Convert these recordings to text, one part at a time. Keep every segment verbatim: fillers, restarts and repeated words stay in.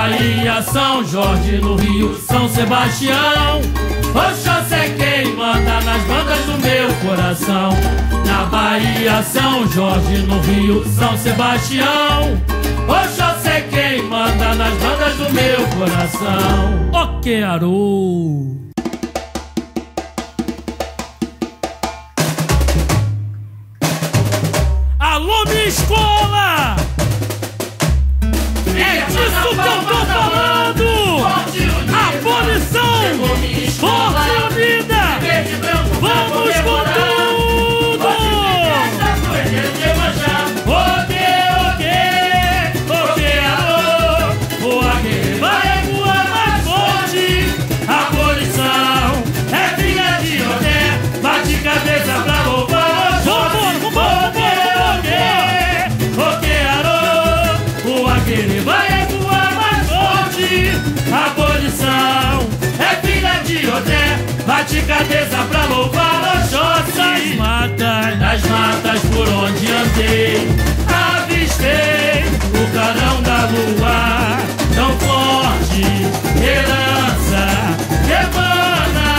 Bahia, São Jorge, no Rio, São Sebastião. Oxóssi é quem manda nas bandas do meu coração. Na Bahia, São Jorge, no Rio, São Sebastião. Oxóssi é quem manda nas bandas do meu coração. O que arou? Alô, minha escola! É disso que eu tô falando! Abolição! Forte unida! Vamos com tudo! O que, o que, o que, alô? O que vai voar mais forte! Abolição! É filha de Odé! Bate cabeça pra louvar! Vamos, vamos, vamos! Ele vai voar mais forte. Abolição é filha de Odé, bate cabeça pra louvar Oxóssi. Nas matas, nas matas por onde andei, avistei o clarão da lua, tão forte, herança semana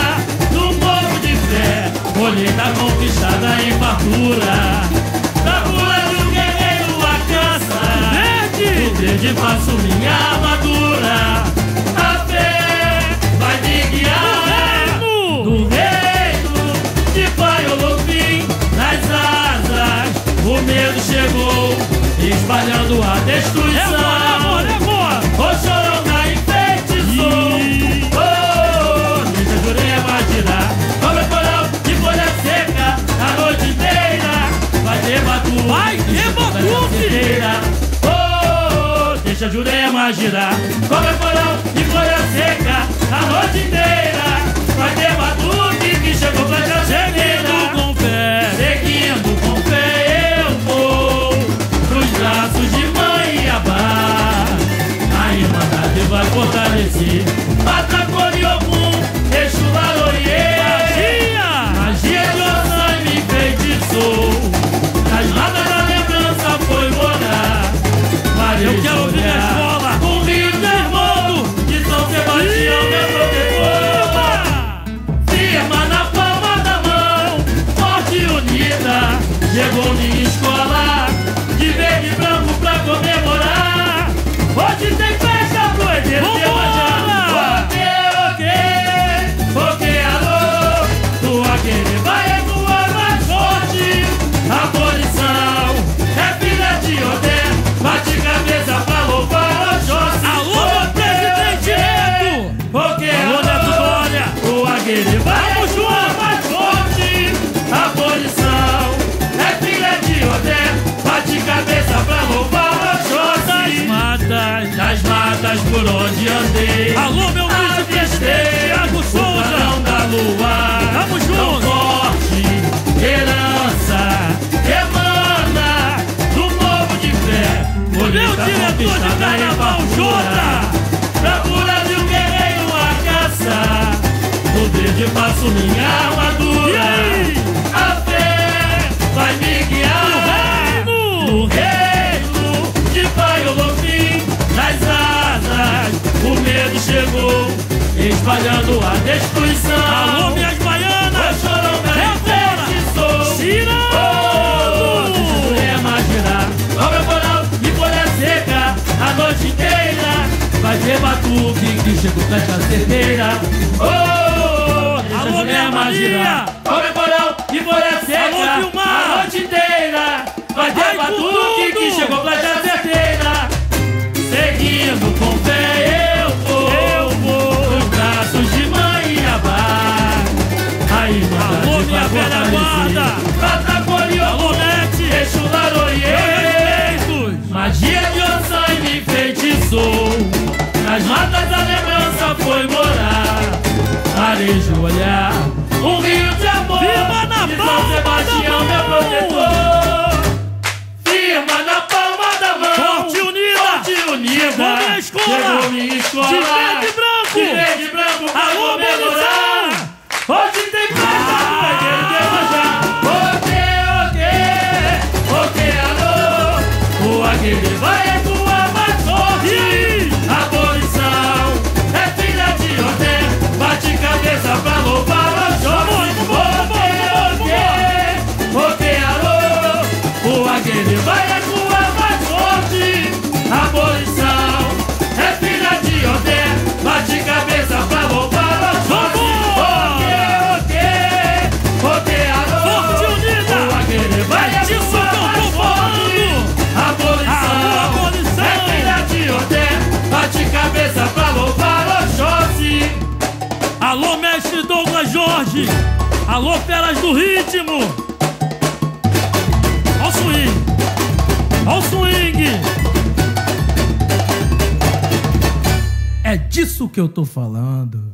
do povo de fé, colheita conquistada em fartura. Verde faço minha armadura, a fé vai me guiar do reino que vai ao fim. Nas asas o medo chegou, espalhando a destruição. O chorão da enfeitiçou, oh, deixa a jurema tirar. Cobra coral de folha seca, a noite inteira vai ter batuque, vai ter batuque. Deixa a jurema girar, cobra coral de folha seca, a noite inteira vai ter batuque que chegou pra janela. Seguindo com fé, seguindo com fé eu vou pros braços de mãe Iabá. A irmandade vai fortalecer, mata cor e ogum, deixa o laroie. Magia, magia de Oxóssi me enfeitiçou, nas matas da lembrança foi morar. Eu quero ouvir a escola com o Rio de Janeiro, de São Sebastião, meu protetor. Firma na palma da mão, forte e unida, chegou minha escola, de verde e branco pra comemorar. Hoje tem festa pro Edê Sebajá. O que, o que, o que, alô? Tua querer vai voar mais forte. A abolição é filha de Odé, bate cabeça pra louvar Oxóssi. Alô, presidente Neto! O que é o Neto? O Aguirre vai voar mais forte. Abolição é filha de Odé, bate cabeça pra louvar Oxóssi. Nas matas, nas matas por onde andei, alô, meu amigo presidente Thiago Souza, o clarão da lua, vamos juntos. Tão forte, herança emana do povo de fé. Meu diretor de carnaval, Jota! Procura de um guerreiro a caça, no verde faço minha armadura. A fé vai me guiar no reino de pai Olofim. Nas asas o medo chegou, espalhando a destruição. Alô, minhas baianas! O chorão da infecção, tirando! Oh, deixa eu imaginar, cobra coral seca, a noite inteira vai ter batuque que chegou pra caceteira. Oh, deixa alô, minha magia, cobra coral e folha seca, alô, a noite inteira vai ter batuque que chegou pra caceteira. Seguindo com fé eu vou, eu vou nos braços de mãe Iabá. A irmã minha velha guarda, prata coriolô, deixa o laroie. Magia de Oxóssi me enfeitiçou, nas matas da lembrança foi morar. Arejo olhar, um rio de amor, de São Sebastião meu protetor. Firma na palma da mão, forte unida, forte unida, chegou minha escola, de verde e branco, de verde e branco, alô, memorar. Hoje tem que vai voar mais forte. Abolição Ele vai na rua mais forte, a abolição é filha de Odé, bate cabeça pra voltar ao Oxóssi. Odé, Odé, Odé, alô, Forte Unida! Aquele vai na rua mais forte, a abolição é filha de Odé, bate cabeça pra voltar ao Oxóssi. Alô, mestre Douglas Jorge! Alô, feras do ritmo! Olha o swing! É disso que eu tô falando.